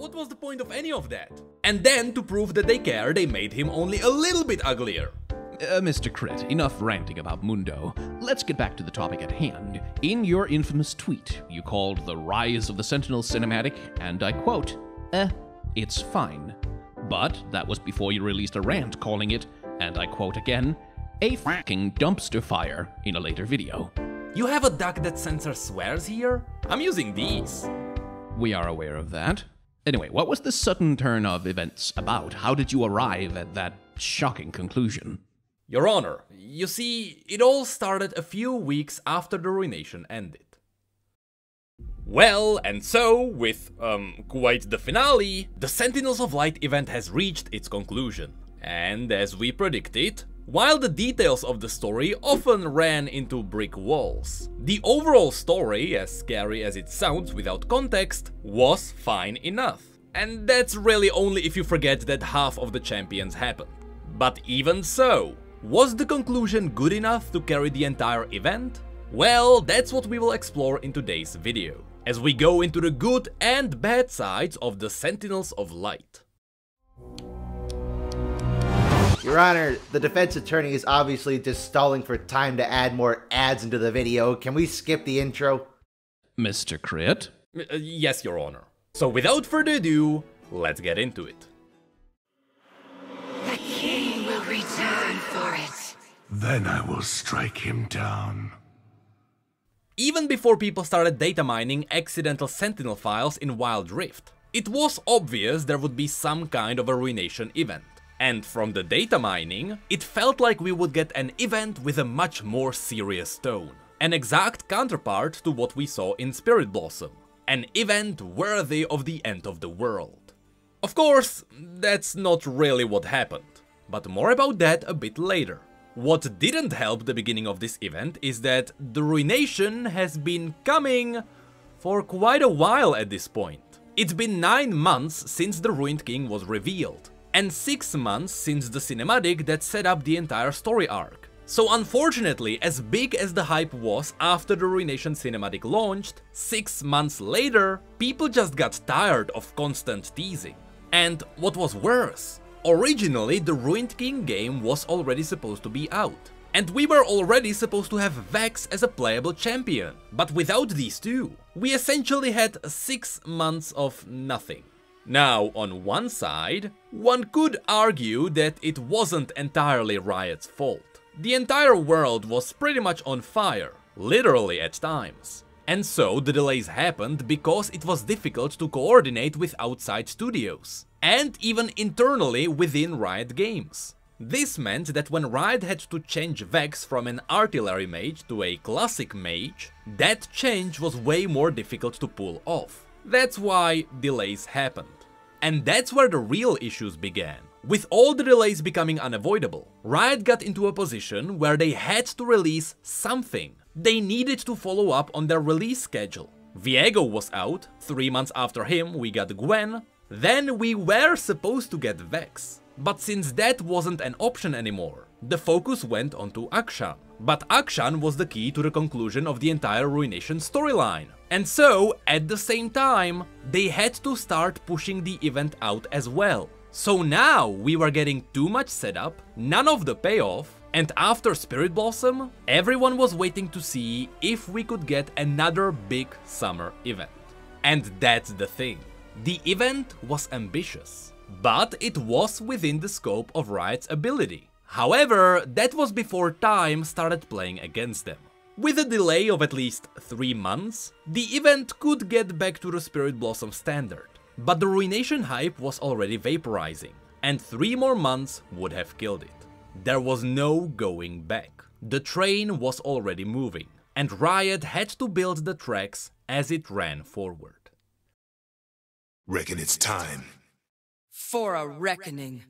What was the point of any of that? And then, to prove that they care, they made him only a little bit uglier. Mr. Crit, enough ranting about Mundo. Let's get back to the topic at hand. In your infamous tweet, you called the Rise of the Sentinels cinematic, and I quote, it's fine. But that was before you released a rant calling it, and I quote again, a fucking dumpster fire in a later video. You have a duck that censors swears here? I'm using these. We are aware of that. Anyway, what was the sudden turn of events about? How did you arrive at that shocking conclusion? Your Honor, you see, it all started a few weeks after the ruination ended. Well, and so, with, quite the finale, the Sentinels of Light event has reached its conclusion. And as we predicted, while the details of the story often ran into brick walls, the overall story, as scary as it sounds without context, was fine enough. And that's really only if you forget that half of the champions happened. But even so, was the conclusion good enough to carry the entire event? Well, that's what we will explore in today's video, as we go into the good and bad sides of the Sentinels of Light. Your Honor, the defense attorney is obviously just stalling for time to add more ads into the video. Can we skip the intro? Mr. Crit? Yes, Your Honor. So without further ado, let's get into it. Return for it. Then I will strike him down. Even before people started data mining accidental sentinel files in Wild Rift, it was obvious there would be some kind of a ruination event. And from the data mining, it felt like we would get an event with a much more serious tone. An exact counterpart to what we saw in Spirit Blossom. An event worthy of the end of the world. Of course, that's not really what happened. But more about that a bit later. What didn't help the beginning of this event is that the ruination has been coming for quite a while at this point. It's been 9 months since the Ruined King was revealed, and 6 months since the cinematic that set up the entire story arc. So unfortunately, as big as the hype was after the Ruination cinematic launched, 6 months later, people just got tired of constant teasing. And what was worse, originally, the Ruined King game was already supposed to be out, and we were already supposed to have Vex as a playable champion, but without these two, we essentially had 6 months of nothing. Now, on one side, one could argue that it wasn't entirely Riot's fault. The entire world was pretty much on fire, literally at times. And so the delays happened because it was difficult to coordinate with outside studios, and even internally within Riot Games. This meant that when Riot had to change Vex from an artillery mage to a classic mage, that change was way more difficult to pull off. That's why delays happened. And that's where the real issues began. With all the delays becoming unavoidable, Riot got into a position where they had to release something. They needed to follow up on their release schedule. Viego was out, 3 months after him we got Gwen, then we were supposed to get Vex. But since that wasn't an option anymore, the focus went onto Akshan. But Akshan was the key to the conclusion of the entire Ruination storyline. And so, at the same time, they had to start pushing the event out as well. So now we were getting too much setup, none of the payoff, and after Spirit Blossom, everyone was waiting to see if we could get another big summer event. And that's the thing. The event was ambitious, but it was within the scope of Riot's ability. However, that was before time started playing against them. With a delay of at least 3 months, the event could get back to the Spirit Blossom standard, but the Ruination hype was already vaporizing, and 3 more months would have killed it. There was no going back. The train was already moving, and Riot had to build the tracks as it ran forward. Reckon it's time. For a reckoning.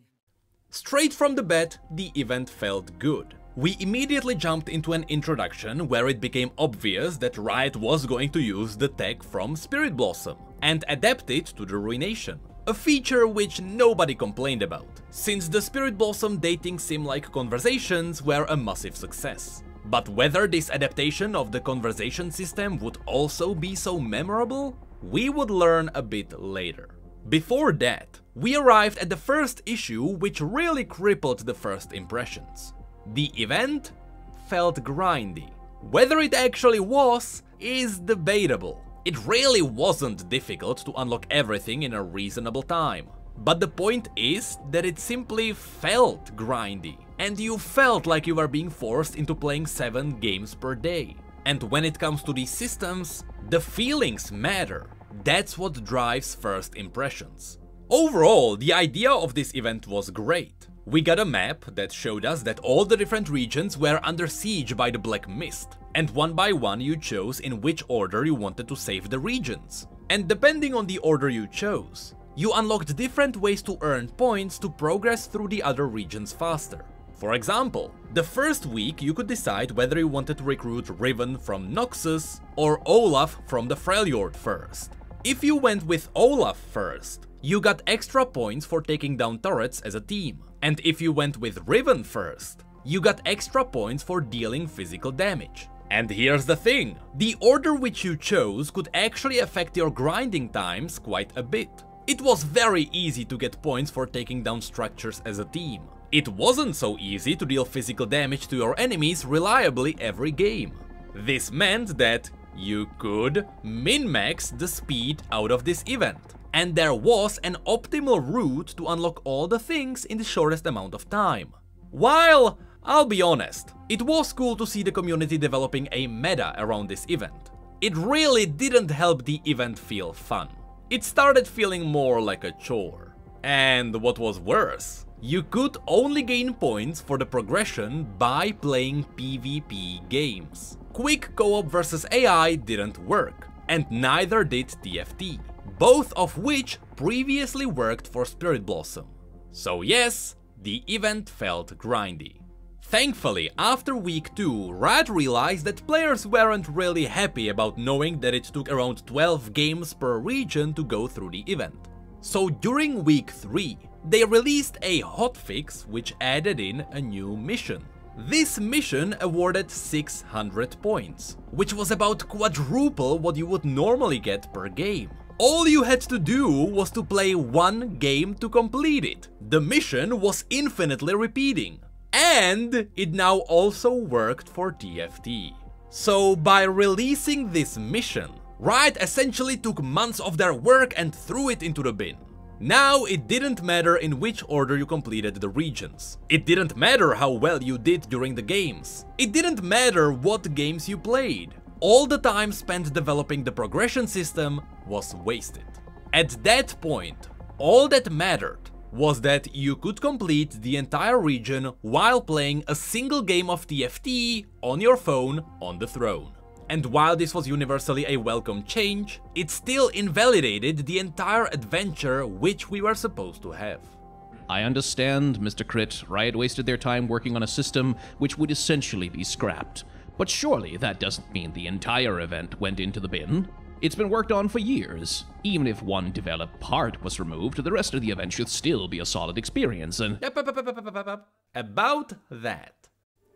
Straight from the bat, the event felt good. We immediately jumped into an introduction where it became obvious that Riot was going to use the tech from Spirit Blossom and adapt it to the Ruination. A feature which nobody complained about, since the Spirit Blossom dating sim-like conversations were a massive success. But whether this adaptation of the conversation system would also be so memorable, we would learn a bit later. Before that, we arrived at the first issue which really crippled the first impressions. The event felt grindy. Whether it actually was is debatable. It really wasn't difficult to unlock everything in a reasonable time. But the point is that it simply felt grindy, and you felt like you were being forced into playing 7 games per day. And when it comes to these systems, the feelings matter. That's what drives first impressions. Overall, the idea of this event was great. We got a map that showed us that all the different regions were under siege by the Black Mist, and one by one you chose in which order you wanted to save the regions. And depending on the order you chose, you unlocked different ways to earn points to progress through the other regions faster. For example, the first week you could decide whether you wanted to recruit Riven from Noxus or Olaf from the Freljord first. If you went with Olaf first, you got extra points for taking down turrets as a team. And if you went with Riven first, you got extra points for dealing physical damage. And here's the thing, the order which you chose could actually affect your grinding times quite a bit. It was very easy to get points for taking down structures as a team. It wasn't so easy to deal physical damage to your enemies reliably every game. This meant that you could min-max the speed out of this event. And there was an optimal route to unlock all the things in the shortest amount of time. While, I'll be honest, it was cool to see the community developing a meta around this event. It really didn't help the event feel fun. It started feeling more like a chore. And what was worse, you could only gain points for the progression by playing PvP games. Quick co-op versus AI didn't work, and neither did TFT. Both of which previously worked for Spirit Blossom. So yes, the event felt grindy. Thankfully, after week 2, Riot realized that players weren't really happy about knowing that it took around 12 games per region to go through the event. So during week 3, they released a hotfix which added in a new mission. This mission awarded 600 points, which was about quadruple what you would normally get per game. All you had to do was to play one game to complete it. The mission was infinitely repeating. And it now also worked for TFT. So by releasing this mission, Riot essentially took months of their work and threw it into the bin. Now it didn't matter in which order you completed the regions. It didn't matter how well you did during the games. It didn't matter what games you played. All the time spent developing the progression system was wasted. At that point, all that mattered was that you could complete the entire region while playing a single game of TFT on your phone on the throne. And while this was universally a welcome change, it still invalidated the entire adventure which we were supposed to have. I understand, Mr. Crit, Riot wasted their time working on a system which would essentially be scrapped. But surely that doesn't mean the entire event went into the bin. It's been worked on for years. Even if one developed part was removed, the rest of the event should still be a solid experience and... About that.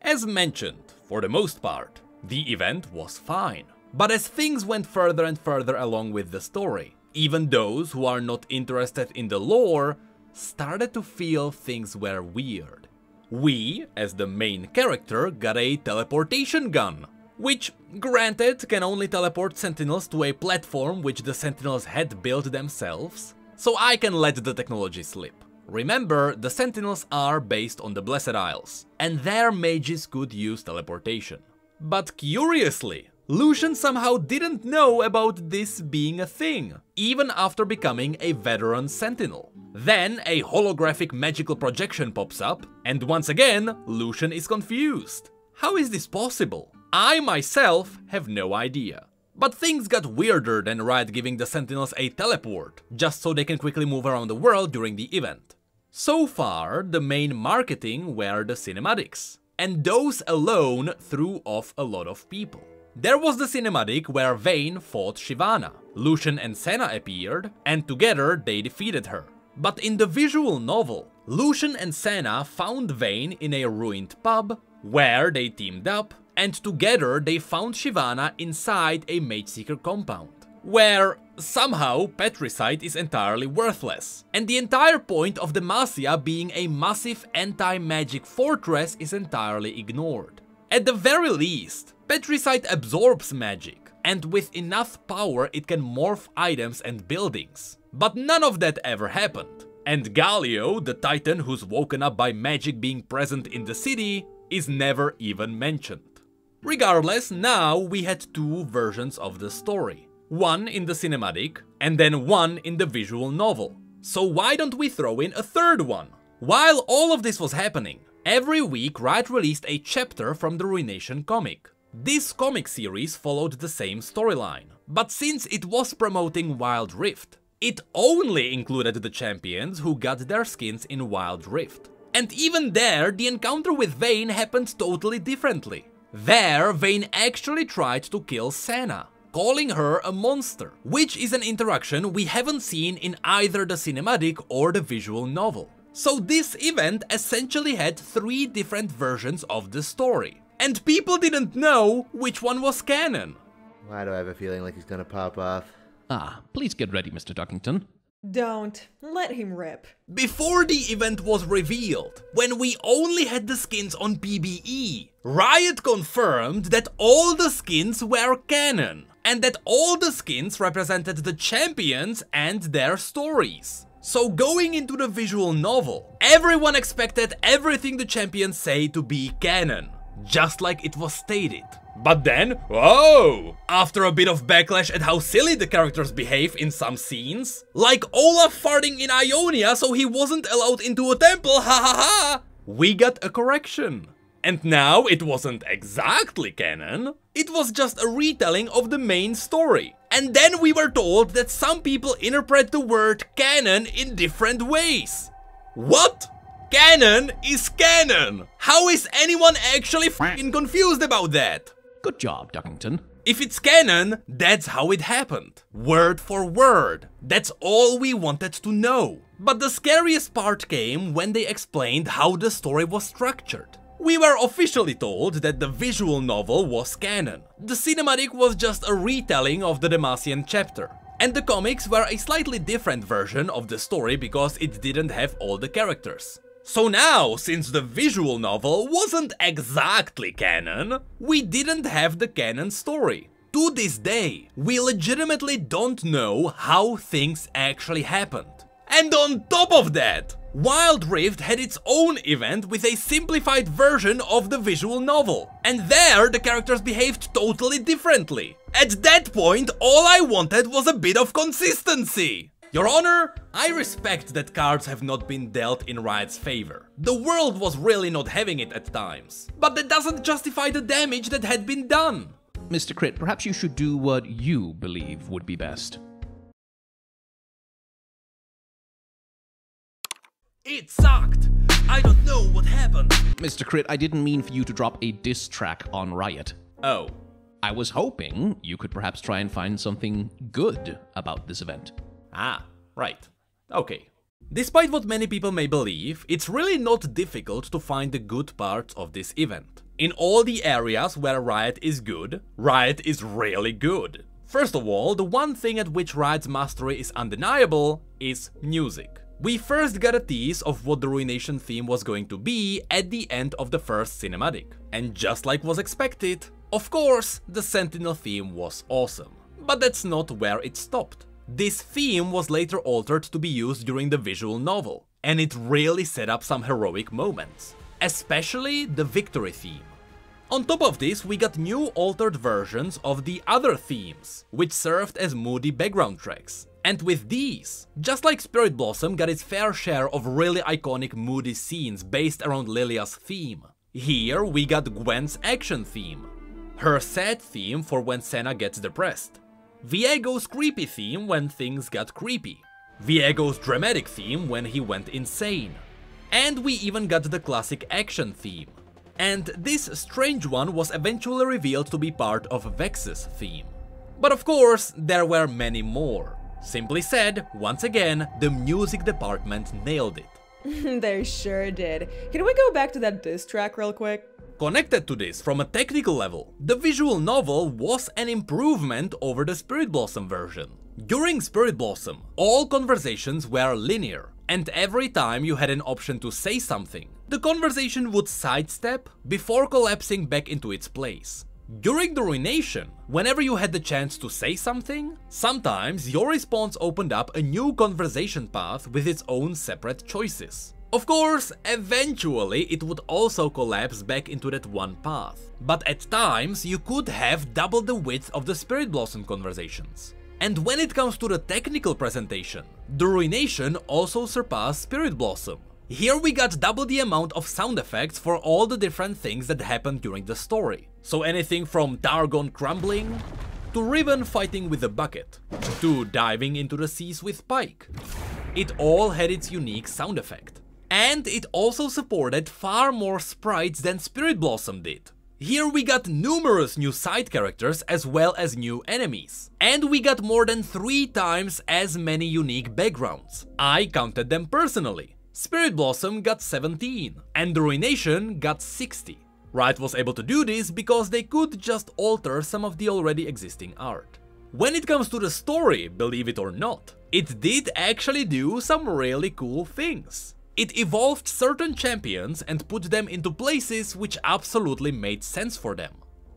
As mentioned, for the most part, the event was fine. But as things went further and further along with the story, even those who are not interested in the lore started to feel things were weird. We, as the main character, got a teleportation gun, which, granted, can only teleport sentinels to a platform which the sentinels had built themselves, so I can let the technology slip. Remember, the sentinels are based on the Blessed Isles, and their mages could use teleportation. But curiously, Lucian somehow didn't know about this being a thing, even after becoming a veteran sentinel. Then a holographic magical projection pops up, and once again, Lucian is confused. How is this possible? I myself have no idea. But things got weirder than Riot giving the sentinels a teleport, just so they can quickly move around the world during the event. So far, the main marketing were the cinematics, and those alone threw off a lot of people. There was the cinematic where Vayne fought Shyvana, Lucian and Senna appeared, and together they defeated her. But in the visual novel, Lucian and Senna found Vayne in a ruined pub, where they teamed up, and together they found Shyvana inside a Mage Seeker compound. where somehow Petricyte is entirely worthless. And the entire point of Demacia being a massive anti-magic fortress is entirely ignored. At the very least, Petricyte absorbs magic, and with enough power it can morph items and buildings. But none of that ever happened. And Galio, the titan who's woken up by magic being present in the city, is never even mentioned. Regardless, now we had two versions of the story. One in the cinematic, and then one in the visual novel. So why don't we throw in a third one? While all of this was happening, every week Riot released a chapter from the Ruination comic. This comic series followed the same storyline, but since it was promoting Wild Rift, it only included the champions who got their skins in Wild Rift. And even there, the encounter with Vayne happened totally differently. There, Vayne actually tried to kill Senna, calling her a monster, which is an interaction we haven't seen in either the cinematic or the visual novel. So this event essentially had three different versions of the story, and people didn't know which one was canon. Why do I have a feeling like he's gonna pop off? Ah, please get ready, Mr. Duckington. Don't. Let him rip. Before the event was revealed, when we only had the skins on PBE, Riot confirmed that all the skins were canon, and that all the skins represented the champions and their stories. So going into the visual novel, everyone expected everything the champions say to be canon, just like it was stated. But then, whoa! After a bit of backlash at how silly the characters behave in some scenes, like Olaf farting in Ionia so he wasn't allowed into a temple, ha ha ha! We got a correction. And now it wasn't exactly canon, it was just a retelling of the main story. And then we were told that some people interpret the word canon in different ways. What? Canon is canon! How is anyone actually f***ing confused about that? Good job, Duckington. If it's canon, that's how it happened. Word for word. That's all we wanted to know. But the scariest part came when they explained how the story was structured. We were officially told that the visual novel was canon. The cinematic was just a retelling of the Demacian chapter. And the comics were a slightly different version of the story because it didn't have all the characters. So now, since the visual novel wasn't exactly canon, we didn't have the canon story. To this day, we legitimately don't know how things actually happened. And on top of that, Wild Rift had its own event with a simplified version of the visual novel. And there, the characters behaved totally differently. At that point, all I wanted was a bit of consistency. Your Honor, I respect that cards have not been dealt in Riot's favor. The world was really not having it at times. But that doesn't justify the damage that had been done. Mr. Crit, perhaps you should do what you believe would be best. It sucked! I don't know what happened! Mr. Crit, I didn't mean for you to drop a diss track on Riot. Oh. I was hoping you could perhaps try and find something good about this event. Ah, right. Okay. Despite what many people may believe, it's really not difficult to find the good parts of this event. In all the areas where Riot is really good. First of all, the one thing at which Riot's mastery is undeniable is music. We first got a tease of what the Ruination theme was going to be at the end of the first cinematic. And just like was expected, of course, the Sentinel theme was awesome. But that's not where it stopped. This theme was later altered to be used during the visual novel, and it really set up some heroic moments, especially the victory theme. On top of this, we got new altered versions of the other themes, which served as moody background tracks. And with these, just like Spirit Blossom got its fair share of really iconic moody scenes based around Lilia's theme, here we got Gwen's action theme, her sad theme for when Senna gets depressed, Viego's creepy theme when things got creepy, Viego's dramatic theme when he went insane, and we even got the classic action theme. And this strange one was eventually revealed to be part of Vex's theme. But of course, there were many more. Simply said, once again, the music department nailed it. They sure did. Can we go back to that diss track real quick? Connected to this, from a technical level, the visual novel was an improvement over the Spirit Blossom version. During Spirit Blossom, all conversations were linear, and every time you had an option to say something, the conversation would sidestep before collapsing back into its place. During the Ruination, whenever you had the chance to say something, sometimes your response opened up a new conversation path with its own separate choices. Of course, eventually it would also collapse back into that one path, but at times you could have double the width of the Spirit Blossom conversations. And when it comes to the technical presentation, the Ruination also surpassed Spirit Blossom. Here we got double the amount of sound effects for all the different things that happened during the story. So anything from Targon crumbling, to Riven fighting with a bucket, to diving into the seas with Pike. It all had its unique sound effect. And it also supported far more sprites than Spirit Blossom did. Here we got numerous new side characters as well as new enemies. And we got more than 3 times as many unique backgrounds. I counted them personally. Spirit Blossom got 17, and the Ruination got 60. Riot was able to do this because they could just alter some of the already existing art. When it comes to the story, believe it or not, it did actually do some really cool things. It evolved certain champions and put them into places which absolutely made sense for them.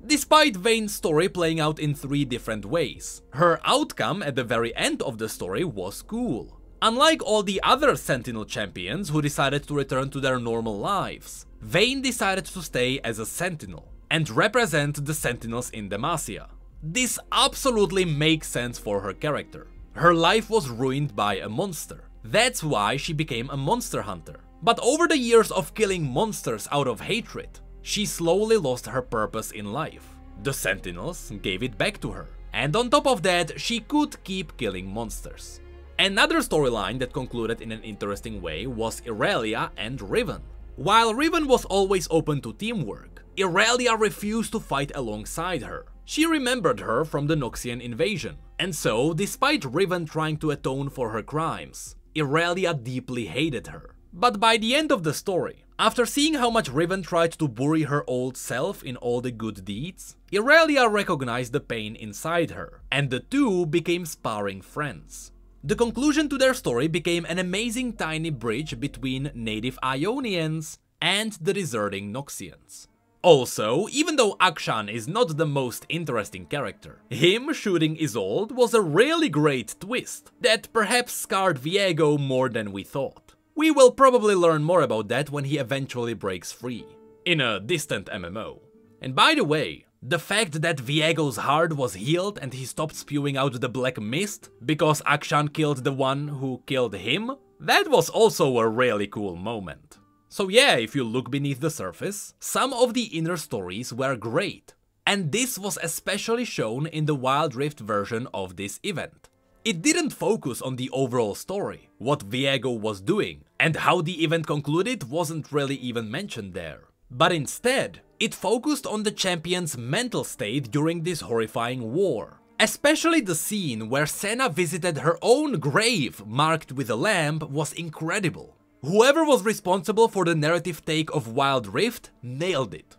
Despite Vayne's story playing out in 3 different ways, her outcome at the very end of the story was cool. Unlike all the other Sentinel champions who decided to return to their normal lives, Vayne decided to stay as a Sentinel and represent the Sentinels in Demacia. This absolutely makes sense for her character. Her life was ruined by a monster. That's why she became a monster hunter. But over the years of killing monsters out of hatred, she slowly lost her purpose in life. The Sentinels gave it back to her. And on top of that, she could keep killing monsters. Another storyline that concluded in an interesting way was Irelia and Riven. While Riven was always open to teamwork, Irelia refused to fight alongside her. She remembered her from the Noxian invasion, and so, despite Riven trying to atone for her crimes, Irelia deeply hated her. But by the end of the story, after seeing how much Riven tried to bury her old self in all the good deeds, Irelia recognized the pain inside her, and the two became sparring friends. The conclusion to their story became an amazing tiny bridge between native Ionians and the deserting Noxians. Also, even though Akshan is not the most interesting character, him shooting Isolde was a really great twist that perhaps scarred Viego more than we thought. We will probably learn more about that when he eventually breaks free, in a distant MMO. And by the way, the fact that Viego's heart was healed and he stopped spewing out the black mist because Akshan killed the one who killed him, that was also a really cool moment. So yeah, if you look beneath the surface, some of the inner stories were great. And this was especially shown in the Wild Rift version of this event. It didn't focus on the overall story, what Viego was doing, and how the event concluded wasn't really even mentioned there. But instead, it focused on the champion's mental state during this horrifying war. Especially the scene where Senna visited her own grave marked with a lamp was incredible. Whoever was responsible for the narrative take of Wild Rift nailed it.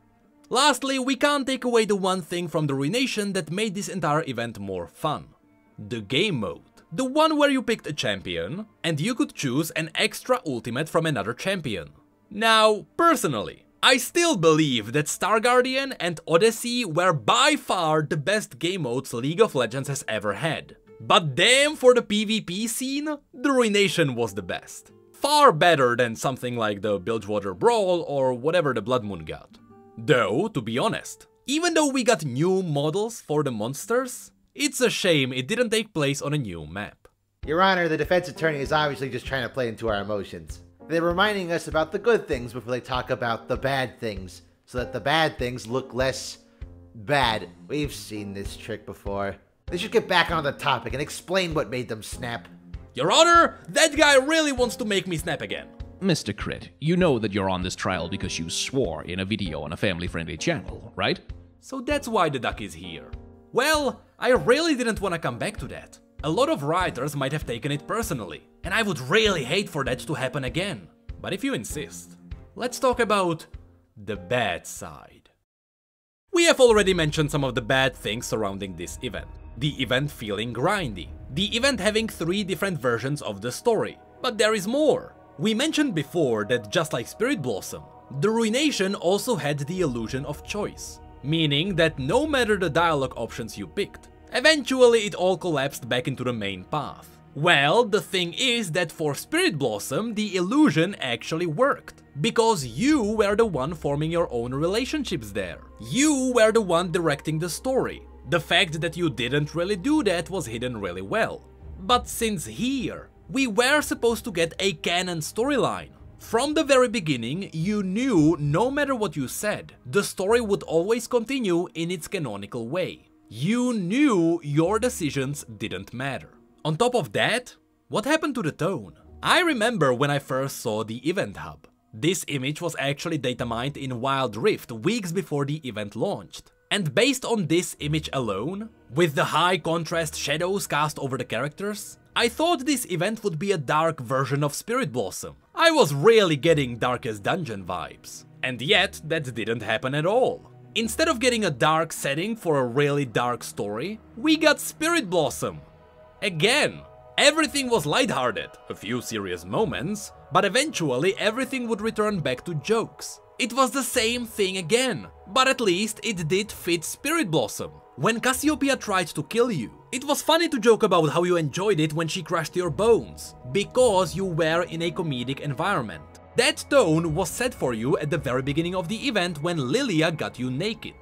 Lastly, we can't take away the one thing from the Ruination that made this entire event more fun. The game mode. The one where you picked a champion and you could choose an extra ultimate from another champion. Now, personally, I still believe that Stargardian and Odyssey were by far the best game modes League of Legends has ever had. But damn, for the PvP scene, the Ruination was the best. Far better than something like the Bilgewater Brawl or whatever the Blood Moon got. Though, to be honest, even though we got new models for the monsters, it's a shame it didn't take place on a new map. Your Honor, the defense attorney is obviously just trying to play into our emotions. They're reminding us about the good things before they talk about the bad things, so that the bad things look less bad. We've seen this trick before. They should get back on the topic and explain what made them snap. Your Honor, that guy really wants to make me snap again. Mr. Crit, you know that you're on this trial because you swore in a video on a family-friendly channel, right? So that's why the duck is here. Well, I really didn't want to come back to that. A lot of writers might have taken it personally, and I would really hate for that to happen again. But if you insist, let's talk about the bad side. We have already mentioned some of the bad things surrounding this event. The event feeling grindy. The event having 3 different versions of the story. But there is more! We mentioned before that just like Spirit Blossom, the Ruination also had the illusion of choice. Meaning that no matter the dialogue options you picked, eventually it all collapsed back into the main path. Well, the thing is that for Spirit Blossom, the illusion actually worked. Because you were the one forming your own relationships there. You were the one directing the story. The fact that you didn't really do that was hidden really well. But since here, we were supposed to get a canon storyline. From the very beginning, you knew no matter what you said, the story would always continue in its canonical way. You knew your decisions didn't matter. On top of that, what happened to the tone? I remember when I first saw the event hub. This image was actually datamined in Wild Rift weeks before the event launched. And based on this image alone, with the high contrast shadows cast over the characters, I thought this event would be a dark version of Spirit Blossom. I was really getting Darkest Dungeon vibes. And yet, that didn't happen at all. Instead of getting a dark setting for a really dark story, we got Spirit Blossom. Again, everything was lighthearted, a few serious moments, but eventually everything would return back to jokes. It was the same thing again, but at least it did fit Spirit Blossom. When Cassiopeia tried to kill you, it was funny to joke about how you enjoyed it when she crushed your bones, because you were in a comedic environment. That tone was set for you at the very beginning of the event when Lilia got you naked.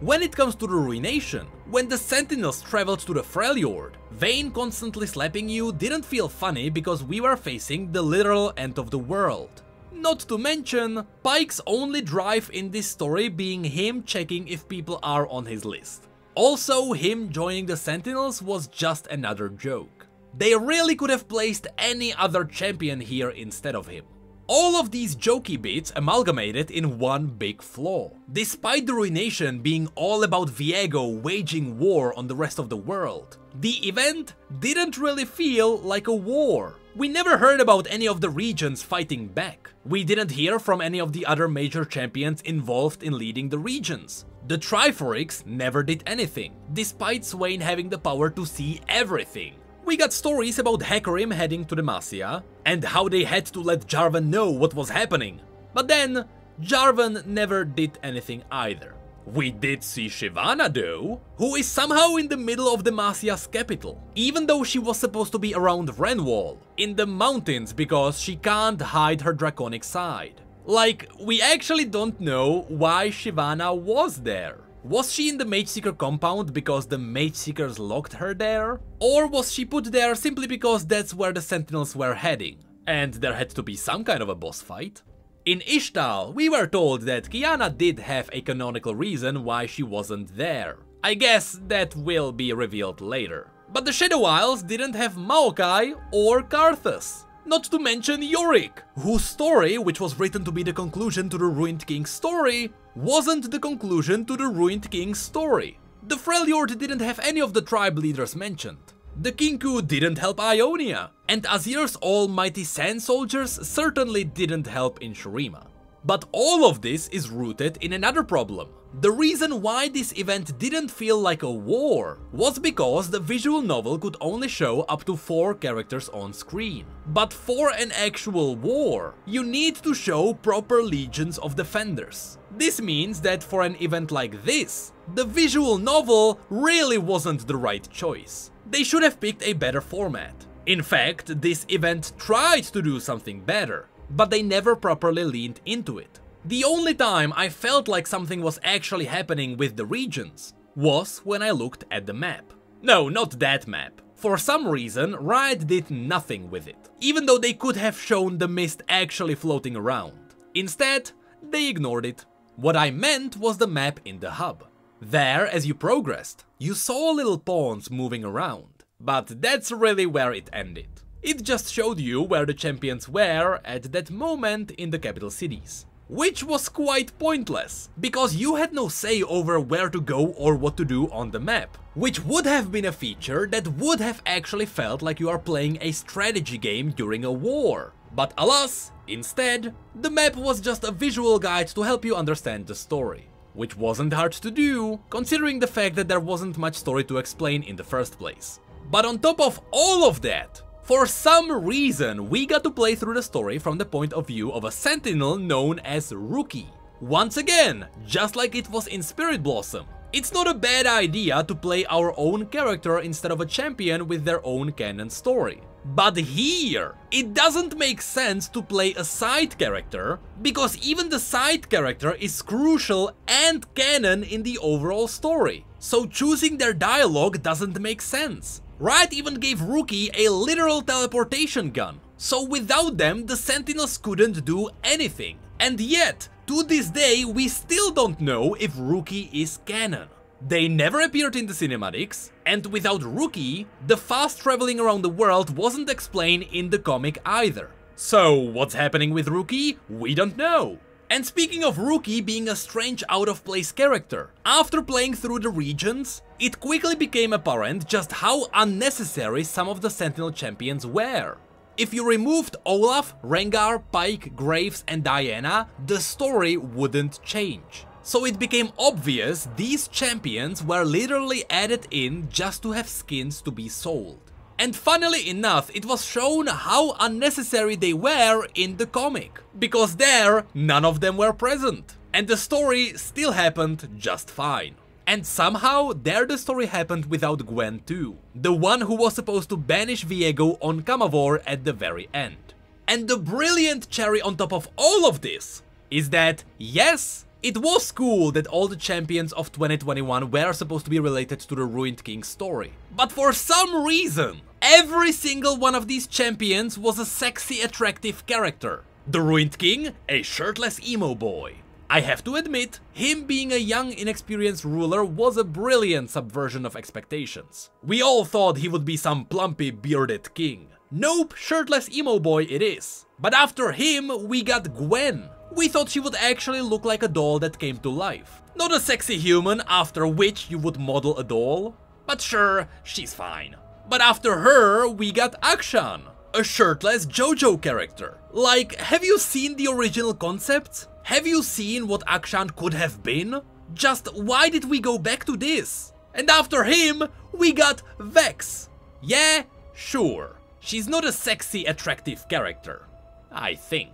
When it comes to the Ruination, when the Sentinels traveled to the Freljord, Vayne constantly slapping you didn't feel funny because we were facing the literal end of the world. Not to mention, Pike's only drive in this story being him checking if people are on his list. Also, him joining the Sentinels was just another joke. They really could have placed any other champion here instead of him. All of these jokey bits amalgamated in one big flaw. Despite the Ruination being all about Viego waging war on the rest of the world, the event didn't really feel like a war. We never heard about any of the regions fighting back. We didn't hear from any of the other major champions involved in leading the regions. The Triforix never did anything, despite Swain having the power to see everything. We got stories about Hecarim heading to Demacia, and how they had to let Jarvan know what was happening. But then, Jarvan never did anything either. We did see Shyvana though, who is somehow in the middle of Demacia's capital, even though she was supposed to be around Renwall, in the mountains because she can't hide her draconic side. Like, we actually don't know why Shyvana was there. Was she in the Mage Seeker compound because the Mage Seekers locked her there? Or was she put there simply because that's where the Sentinels were heading, and there had to be some kind of a boss fight? In Ishtal, we were told that Kiana did have a canonical reason why she wasn't there. I guess that will be revealed later. But the Shadow Isles didn't have Maokai or Karthus. Not to mention Yorick, whose story, which was written to be the conclusion to the Ruined King's story, wasn't the conclusion to the Ruined King's story. The Freljord didn't have any of the tribe leaders mentioned. The Kinku didn't help Ionia, and Azir's almighty sand soldiers certainly didn't help in Shurima. But all of this is rooted in another problem. The reason why this event didn't feel like a war was because the visual novel could only show up to 4 characters on screen. But for an actual war, you need to show proper legions of defenders. This means that for an event like this, the visual novel really wasn't the right choice. They should have picked a better format. In fact, this event tried to do something better, but they never properly leaned into it. The only time I felt like something was actually happening with the regions was when I looked at the map. No, not that map. For some reason, Riot did nothing with it, even though they could have shown the mist actually floating around. Instead, they ignored it. What I meant was the map in the hub. There, as you progressed, you saw little pawns moving around, but that's really where it ended. It just showed you where the champions were at that moment in the capital cities. which was quite pointless, because you had no say over where to go or what to do on the map, which would have been a feature that would have actually felt like you are playing a strategy game during a war. But alas, instead, the map was just a visual guide to help you understand the story, which wasn't hard to do, considering the fact that there wasn't much story to explain in the first place. But on top of all of that, for some reason, we got to play through the story from the point of view of a sentinel known as Rookie. Once again, just like it was in Spirit Blossom, it's not a bad idea to play our own character instead of a champion with their own canon story. But here, it doesn't make sense to play a side character, because even the side character is crucial and canon in the overall story. So choosing their dialogue doesn't make sense. Riot even gave Rookie a literal teleportation gun, so without them the Sentinels couldn't do anything. And yet, to this day we still don't know if Rookie is canon. They never appeared in the cinematics, and without Rookie, the fast traveling around the world wasn't explained in the comic either. So what's happening with Rookie? We don't know. And speaking of Rookie being a strange out-of-place character, after playing through the regions, it quickly became apparent just how unnecessary some of the Sentinel champions were. If you removed Olaf, Rengar, Pike, Graves and Diana, the story wouldn't change. So it became obvious these champions were literally added in just to have skins to be sold. And funnily enough, it was shown how unnecessary they were in the comic, because there, none of them were present. And the story still happened just fine. And somehow, there the story happened without Gwen too, the one who was supposed to banish Viego on Camavore at the very end. And the brilliant cherry on top of all of this is that, yes, it was cool that all the champions of 2021 were supposed to be related to the Ruined King story. But for some reason, every single one of these champions was a sexy, attractive character. The Ruined King, a shirtless emo boy. I have to admit, him being a young, inexperienced ruler was a brilliant subversion of expectations. We all thought he would be some plumpy, bearded king. Nope, shirtless emo boy it is. But after him, we got Gwen. We thought she would actually look like a doll that came to life. Not a sexy human after which you would model a doll. But sure, she's fine. But after her, we got Akshan, a shirtless JoJo character. Like, have you seen the original concepts? Have you seen what Akshan could have been? Just why did we go back to this? And after him, we got Vex. Yeah, sure. She's not a sexy, attractive character. I think.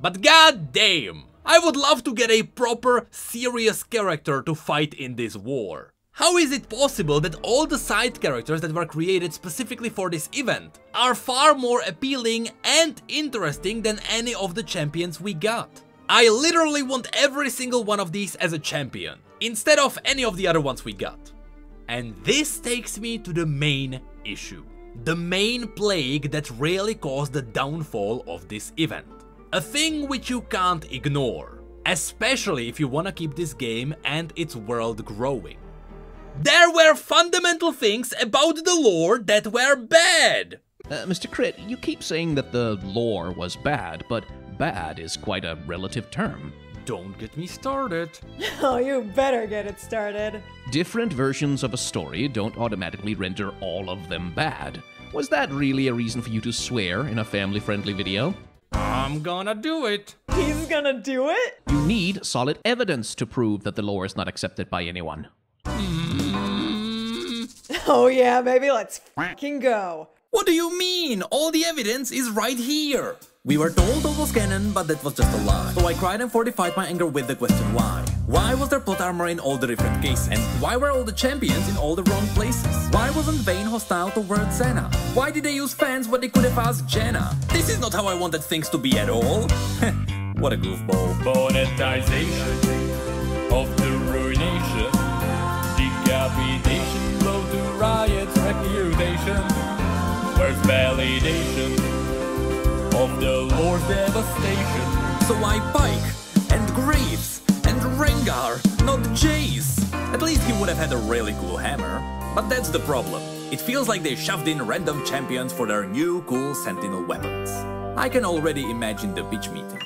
But god damn, I would love to get a proper, serious character to fight in this war. How is it possible that all the side characters that were created specifically for this event are far more appealing and interesting than any of the champions we got? I literally want every single one of these as a champion, instead of any of the other ones we got. And this takes me to the main issue. The main plague that really caused the downfall of this event. A thing which you can't ignore, especially if you want to keep this game and its world growing. There were fundamental things about the lore that were bad! Mr. Crit, you keep saying that the lore was bad, but bad is quite a relative term. Don't get me started. Oh, you better get it started. Different versions of a story don't automatically render all of them bad. Was that really a reason for you to swear in a family-friendly video? I'm gonna do it. He's gonna do it? You need solid evidence to prove that the lore is not accepted by anyone. Oh yeah, baby, let's fucking go. What do you mean? All the evidence is right here. We were told it was canon, but that was just a lie. So I cried and fortified my anger with the question why. Why was there plot armor in all the different cases? And why were all the champions in all the wrong places? Why wasn't Vayne hostile towards Senna? Why did they use fans when they could have asked Jenna? This is not how I wanted things to be at all. What a goofball. Monetization of the ruination. Decapitation blow to Riot's reputation. Where's validation of the lore devastation? So I Pike, and Graves, and Rengar, not Jace. At least he would have had a really cool hammer. But that's the problem. It feels like they shoved in random champions for their new cool sentinel weapons. I can already imagine the pitch meeting.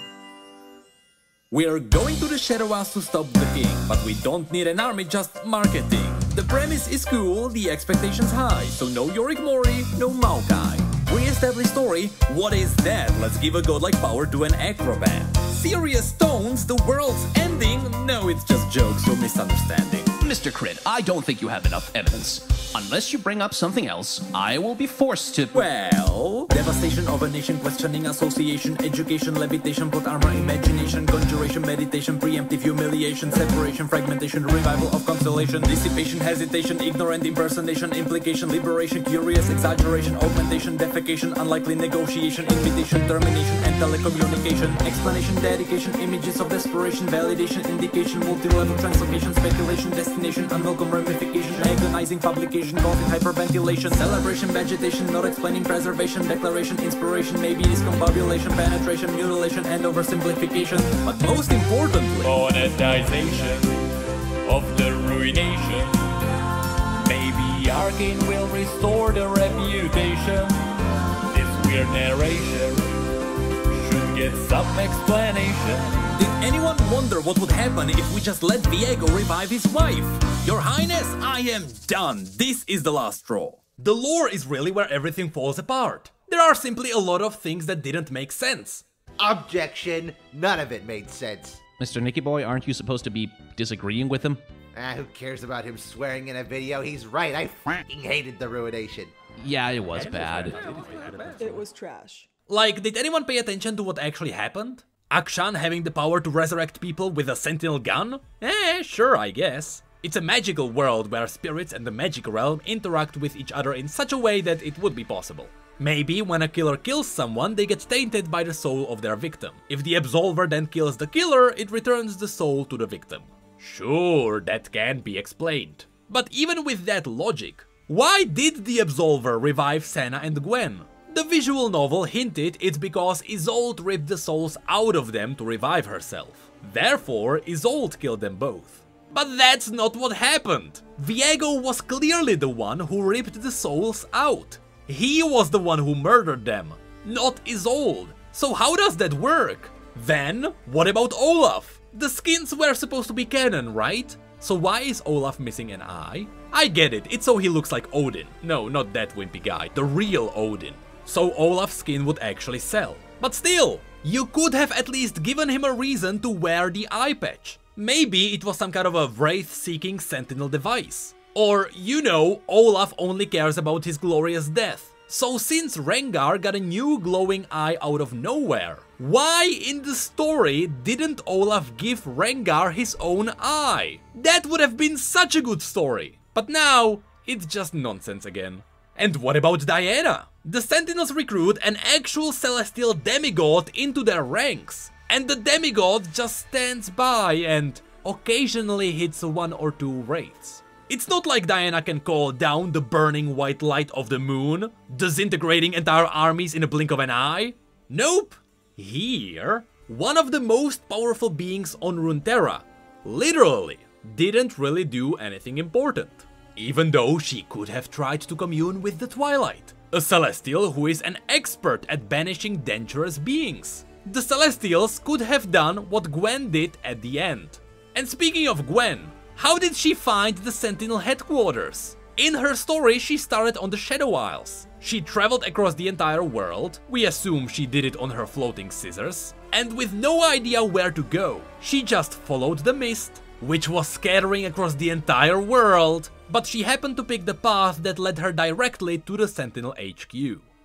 We are going to the Shadow Isles to stop the king, but we don't need an army, just marketing. The premise is cool, the expectations high, so no Yorick Mori, no Maokai. Re-established story, what is that? Let's give a godlike power to an acrobat. Serious tones, the world's ending? No, it's just jokes or misunderstanding. Mr. Crit, I don't think you have enough evidence. Unless you bring up something else, I will be forced to... Well... Devastation of a nation, questioning association, education, levitation, put armor, imagination, conjuration, meditation, preemptive humiliation, separation, fragmentation, revival of constellation, dissipation, hesitation, ignorant impersonation, implication, liberation, curious, exaggeration, augmentation, defecation, unlikely negotiation, invitation, termination, and telecommunication, explanation, dedication, images of desperation, validation, indication, multi-level translocation, speculation, destination, unwelcome ramification, agonizing publication, causing hyperventilation, celebration, vegetation, not explaining, preservation, declaration, inspiration, maybe discombobulation, penetration, mutilation, and oversimplification, but most importantly, monetization of the ruination. Maybe Arcane will restore the reputation. This weird narration get some explanation. Did anyone wonder what would happen if we just let Viego revive his wife? Your Highness, I am done. This is the last straw. The lore is really where everything falls apart. There are simply a lot of things that didn't make sense. Objection, none of it made sense. Mr. Nicky Boy, aren't you supposed to be disagreeing with him? Who cares about him swearing in a video? He's right, I f***ing hated the ruination. Yeah, it was bad. It was trash. Like, did anyone pay attention to what actually happened? Akshan having the power to resurrect people with a sentinel gun? Sure, I guess. It's a magical world where spirits and the magic realm interact with each other in such a way that it would be possible. Maybe when a killer kills someone, they get tainted by the soul of their victim. If the absolver then kills the killer, it returns the soul to the victim. Sure, that can be explained. But even with that logic, why did the absolver revive Senna and Gwen? The visual novel hinted it's because Isolde ripped the souls out of them to revive herself. Therefore, Isolde killed them both. But that's not what happened! Viego was clearly the one who ripped the souls out. He was the one who murdered them, not Isolde. So how does that work? Then, what about Olaf? The skins were supposed to be canon, right? So why is Olaf missing an eye? I get it, it's so he looks like Odin. No, not that wimpy guy, the real Odin. So Olaf's skin would actually sell. But still, you could have at least given him a reason to wear the eye patch. Maybe it was some kind of a wraith-seeking sentinel device. Or, you know, Olaf only cares about his glorious death. So since Rengar got a new glowing eye out of nowhere, why in the story didn't Olaf give Rengar his own eye? That would have been such a good story. But now, it's just nonsense again. And what about Diana? The Sentinels recruit an actual celestial demigod into their ranks, and the demigod just stands by and occasionally hits one or two wraiths. It's not like Diana can call down the burning white light of the moon, disintegrating entire armies in a blink of an eye. Nope! Here, one of the most powerful beings on Runeterra literally didn't really do anything important. Even though she could have tried to commune with the Twilight, a Celestial who is an expert at banishing dangerous beings. The Celestials could have done what Gwen did at the end. And speaking of Gwen, how did she find the Sentinel headquarters? In her story, she started on the Shadow Isles. She traveled across the entire world, we assume she did it on her floating scissors, and with no idea where to go, she just followed the mist, which was scattering across the entire world, but she happened to pick the path that led her directly to the Sentinel HQ.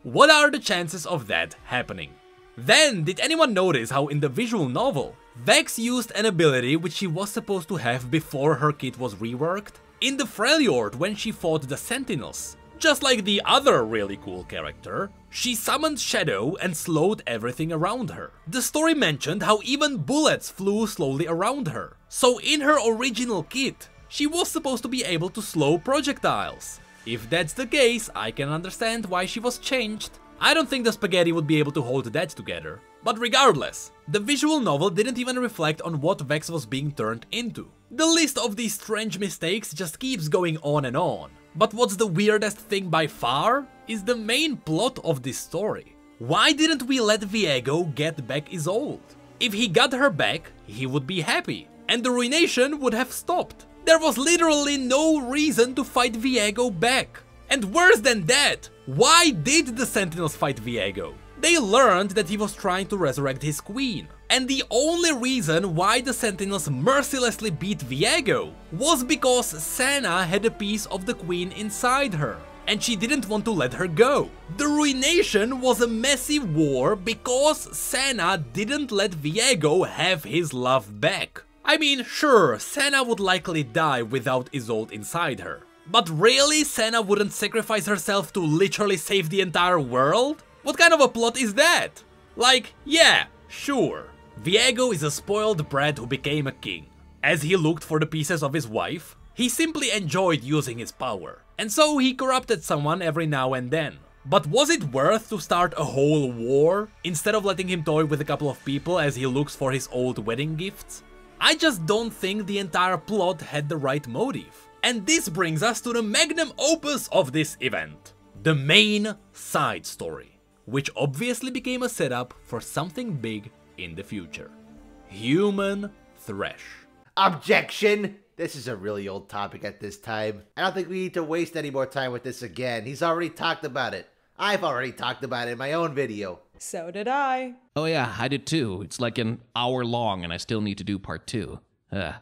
What are the chances of that happening? Then, did anyone notice how in the visual novel, Vex used an ability which she was supposed to have before her kit was reworked? In the Freljord, when she fought the Sentinels, just like the other really cool character, she summoned Shadow and slowed everything around her. The story mentioned how even bullets flew slowly around her. So in her original kit, she was supposed to be able to slow projectiles. If that's the case, I can understand why she was changed. I don't think the spaghetti would be able to hold that together. But regardless, the visual novel didn't even reflect on what Vex was being turned into. The list of these strange mistakes just keeps going on and on. But what's the weirdest thing by far is the main plot of this story. Why didn't we let Viego get back Isolde? If he got her back, he would be happy, and the ruination would have stopped. There was literally no reason to fight Viego back. And worse than that, why did the Sentinels fight Viego? They learned that he was trying to resurrect his queen. And the only reason why the Sentinels mercilessly beat Viego was because Senna had a piece of the queen inside her, and she didn't want to let her go. The ruination was a messy war because Senna didn't let Viego have his love back. I mean, sure, Senna would likely die without Isolde inside her. But really, Senna wouldn't sacrifice herself to literally save the entire world? What kind of a plot is that? Like, yeah, sure. Viego is a spoiled brat who became a king. As he looked for the pieces of his wife, he simply enjoyed using his power. And so he corrupted someone every now and then. But was it worth to start a whole war, instead of letting him toy with a couple of people as he looks for his old wedding gifts? I just don't think the entire plot had the right motive. And this brings us to the magnum opus of this event. The main side story, which obviously became a setup for something big in the future. Human Thresh. Objection! This is a really old topic at this time. I don't think we need to waste any more time with this again. He's already talked about it. I've already talked about it in my own video. So did I. Oh yeah, I did too. It's like an hour long and I still need to do part two. Ugh.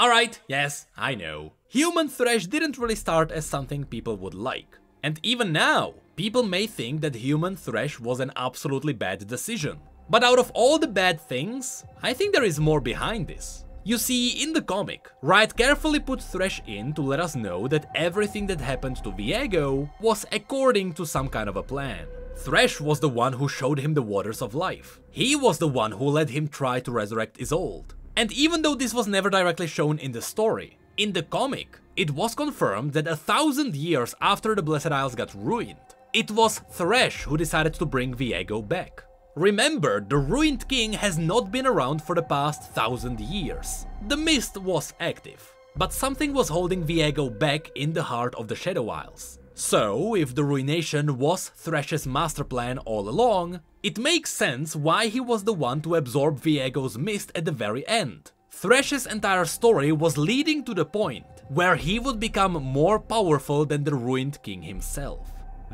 Alright, yes, I know. Human Thresh didn't really start as something people would like. And even now, people may think that Human Thresh was an absolutely bad decision. But out of all the bad things, I think there is more behind this. You see, in the comic, Riot carefully put Thresh in to let us know that everything that happened to Viego was according to some kind of a plan. Thresh was the one who showed him the waters of life. He was the one who let him try to resurrect Isolde. And even though this was never directly shown in the story, in the comic, it was confirmed that 1,000 years after the Blessed Isles got ruined, it was Thresh who decided to bring Viego back. Remember, the Ruined King has not been around for the past 1,000 years. The mist was active, but something was holding Viego back in the heart of the Shadow Isles. So, if the ruination was Thresh's master plan all along, it makes sense why he was the one to absorb Viego's mist at the very end. Thresh's entire story was leading to the point where he would become more powerful than the Ruined King himself.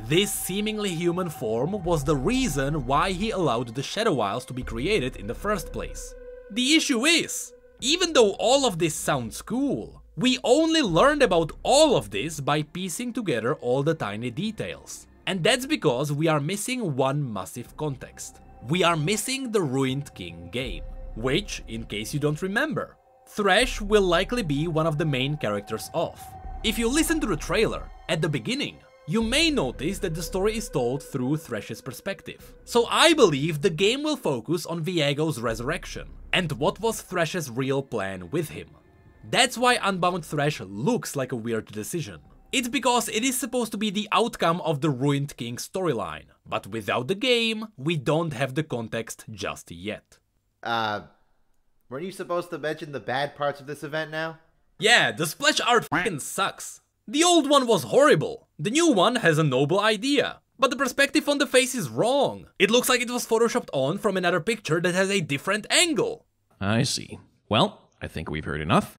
This seemingly human form was the reason why he allowed the Shadow Isles to be created in the first place. The issue is, even though all of this sounds cool, we only learned about all of this by piecing together all the tiny details. And that's because we are missing one massive context. We are missing the Ruined King game, which, in case you don't remember, Thresh will likely be one of the main characters of. If you listen to the trailer, at the beginning, you may notice that the story is told through Thresh's perspective. So I believe the game will focus on Viego's resurrection and what was Thresh's real plan with him. That's why Unbound Thresh looks like a weird decision. It's because it is supposed to be the outcome of the Ruined King storyline, but without the game, we don't have the context just yet. Weren't you supposed to mention the bad parts of this event now? Yeah, the splash art f***ing sucks. The old one was horrible. The new one has a noble idea, but the perspective on the face is wrong. It looks like it was photoshopped on from another picture that has a different angle. I see. Well, I think we've heard enough.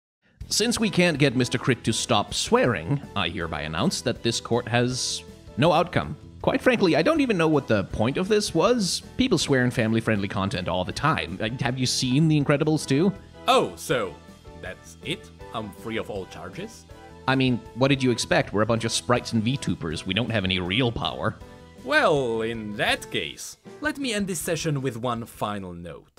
Since we can't get Mr. Crit to stop swearing, I hereby announce that this court has no outcome. Quite frankly, I don't even know what the point of this was. People swear in family-friendly content all the time. Have you seen The Incredibles 2? Oh, so that's it? I'm free of all charges? I mean, what did you expect? We're a bunch of sprites and VTubers. We don't have any real power. Well, in that case, let me end this session with one final note.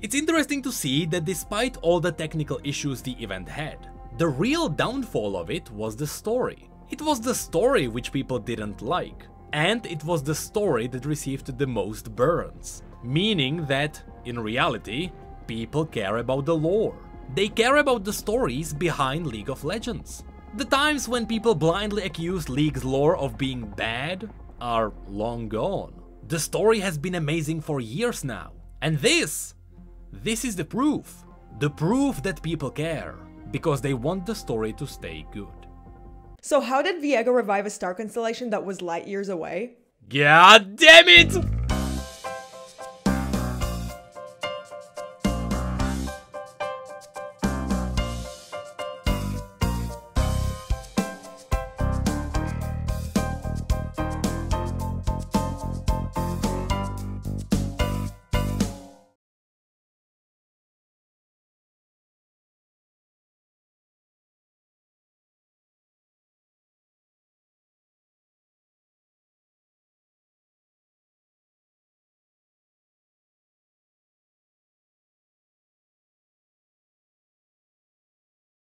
It's interesting to see that despite all the technical issues the event had, the real downfall of it was the story. It was the story which people didn't like, and it was the story that received the most burns. Meaning that, in reality, people care about the lore. They care about the stories behind League of Legends. The times when people blindly accused League's lore of being bad are long gone. The story has been amazing for years now. And this is the proof. The proof that people care, because they want the story to stay good. So how did Viego revive a star constellation that was light years away? God damn it!